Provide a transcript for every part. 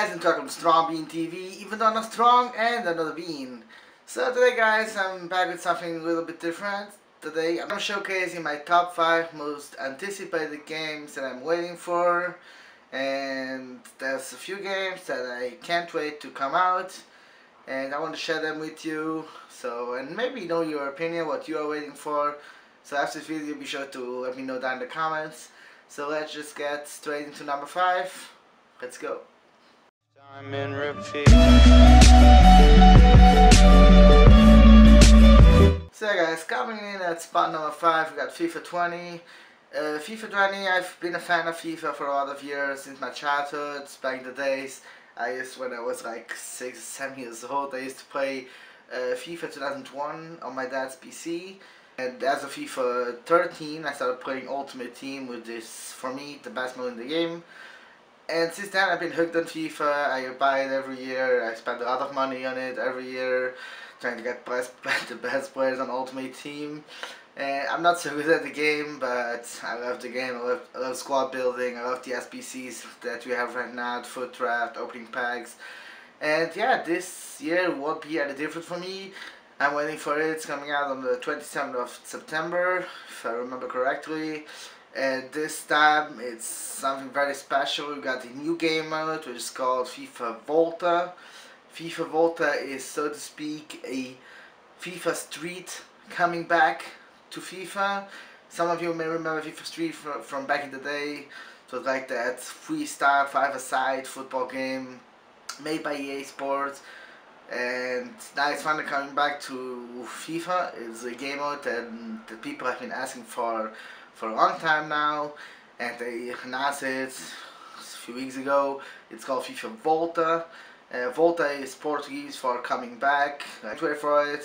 guys, and welcome to Strong Bean TV, even though I'm not strong and another bean. So today guys, I'm back with something a little bit different. Today I'm showcasing my top 5 most anticipated games that I'm waiting for. And there's a few games that I can't wait to come out, and I want to share them with you. So, and maybe know your opinion, what you are waiting for. So after this video, be sure to let me know down in the comments. So let's just get straight into number 5. Let's go. I'm in repeat. So guys, coming in at spot number 5, we got FIFA 20. FIFA 20, I've been a fan of FIFA for a lot of years, since my childhood, back in the days. When I was like 6 or 7 years old, I used to play FIFA 2001 on my dad's PC. And as of FIFA 13, I started playing Ultimate Team, which is, for me, the best mode in the game. And since then I've been hooked on FIFA. I buy it every year, I spend a lot of money on it every year, trying to get the best players on Ultimate Team. And I'm not so good at the game, but I love the game. I love squad building, I love the SBCs that we have right now, foot draft, opening packs. And yeah, this year won't be any different for me. I'm waiting for it. It's coming out on the 27th of September, if I remember correctly. And this time it's something very special. We got a new game mode, which is called FIFA Volta. FIFA Volta is, so to speak, a FIFA Street coming back to FIFA. Some of you may remember FIFA Street from back in the day. So it's like that freestyle 5-a-side football game made by EA Sports. And now it's finally coming back to FIFA. It's a game mode that people have been asking for a long time now, and they announced it a few weeks ago. It's called FIFA Volta. Volta is Portuguese for coming back. Let's wait for it.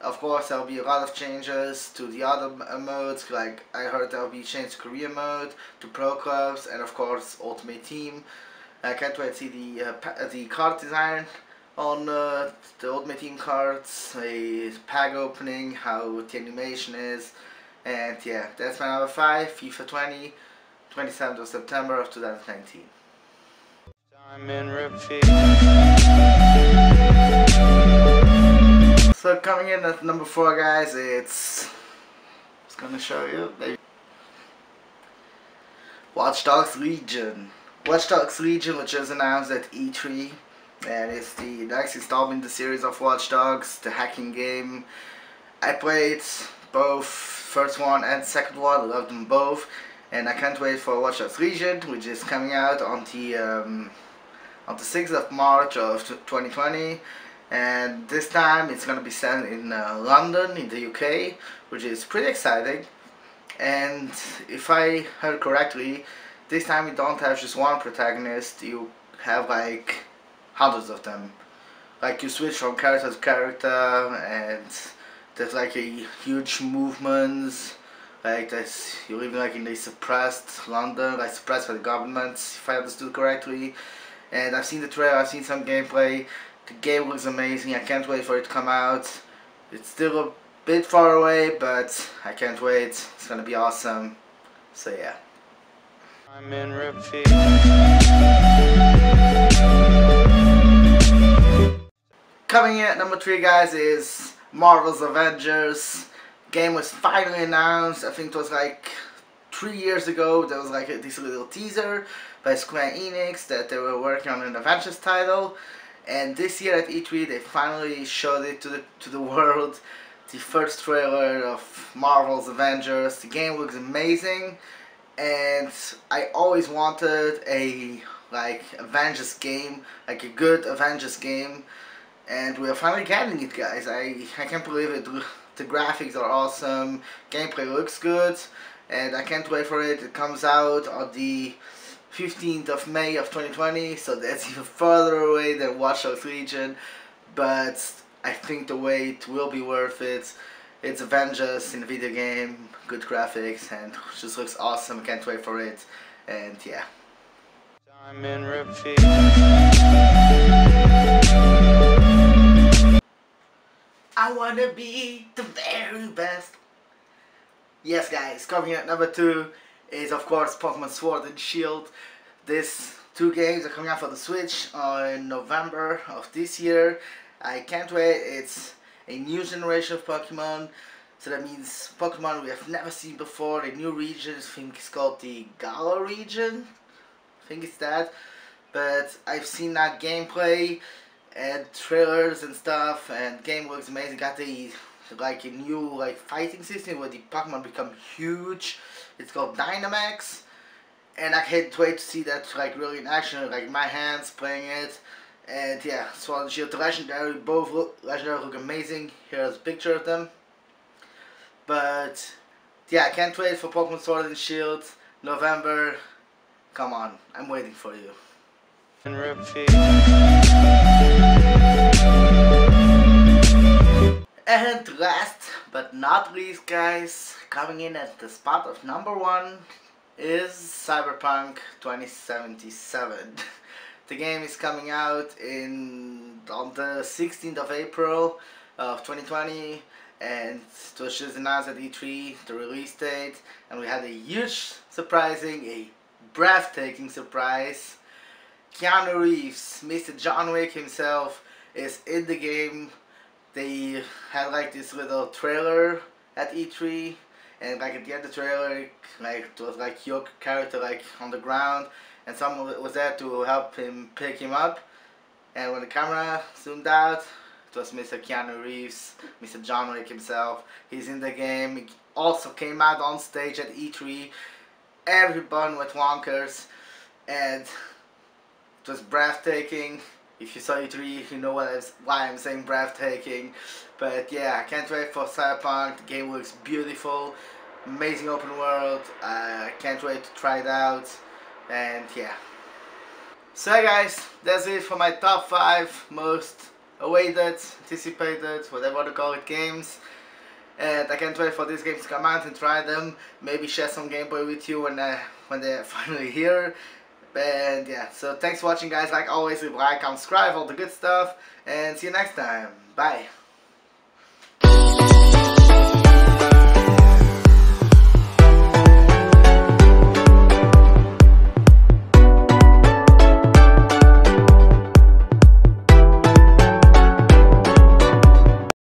Of course, there'll be a lot of changes to the other modes. Like, I heard there'll be changes to career mode, to pro clubs, and of course Ultimate Team. I can't wait to see the card design on the Ultimate Team cards, a pack opening, how the animation is. And yeah, that's my number 5, FIFA 20, 27th of September of 2019. So coming in at number 4 guys, it's gonna show you, baby. Watch Dogs Legion. Watch Dogs Legion, which was announced at E3, and it's the next installment in the series of Watch Dogs, the hacking game. I played both first one and second one, love them both, and I can't wait for Watch Dogs Legion, which is coming out on the 6th of March of 2020, and this time it's gonna be set in London, in the UK, which is pretty exciting. And if I heard correctly, this time you don't have just one protagonist, you have like hundreds of them. Like, you switch from character to character, and there's like a huge movements, like that's, you're living like in a suppressed London, like suppressed by the government, if I understood correctly. And I've seen the trailer, I've seen some gameplay. The game looks amazing, I can't wait for it to come out. It's still a bit far away, but I can't wait, it's gonna be awesome. So yeah. I'm in repeat. Coming in at number 3 guys is Marvel's Avengers. Game was finally announced. I think it was like 3 years ago. There was like this little teaser by Square Enix that they were working on an Avengers title, and this year at E3 they finally showed it to the world. The first trailer of Marvel's Avengers. The game looks amazing, and I always wanted a Avengers game, like a good Avengers game. And we are finally getting it guys, I can't believe it. The graphics are awesome, gameplay looks good, and I can't wait for it. It comes out on the 15th of May of 2020, so that's even further away than Watch Dogs Legion, but I think the wait will be worth it. It's Avengers in a video game, good graphics, and just looks awesome. I can't wait for it, and yeah. I'm in repeat. I wanna be the very best. Yes guys, coming in at number 2 is of course Pokemon Sword and Shield. This Two games are coming out for the Switch in November of this year. I can't wait. It's a new generation of Pokemon, so that means Pokemon we have never seen before. A new region, I think it's called the Galar region. I think it's that. But I've seen that gameplay and trailers and stuff, and game looks amazing. Got the like a new like fighting system where the Pokemon become huge. It's called Dynamax. And I can't wait to see that like really in action, like my hands playing it. And yeah, Sword and Shield, legendary, both legendary look amazing. Here's a picture of them. But yeah, I can't wait for Pokemon Sword and Shield, November. Come on, I'm waiting for you. And last but not least, guys, coming in at the spot of number one is Cyberpunk 2077. The game is coming out on the 16th of April of 2020, and it was just announced at E3, the release date, and we had a huge surprising, a breathtaking surprise. Keanu Reeves, Mr. John Wick himself, is in the game. They had like this little trailer at E3, and like at the end of the trailer, like it was like your character like on the ground, and someone was there to help him pick him up. And when the camera zoomed out, it was Mr. Keanu Reeves, Mr. John Wick himself. He's in the game. He also came out on stage at E3. Everyone went wonkers, and it was breathtaking. If you saw E3, you know why I'm saying breathtaking. But yeah, I can't wait for Cyberpunk. The game looks beautiful, amazing open world. I can't wait to try it out. And yeah. So hey guys, that's it for my top 5 most awaited, anticipated, whatever you want to call it, games. And I can't wait for these games to come out and try them. Maybe share some gameplay with you when they're finally here. And yeah, so thanks for watching, guys. Like always, leave a like, subscribe, all the good stuff, and see you next time. Bye.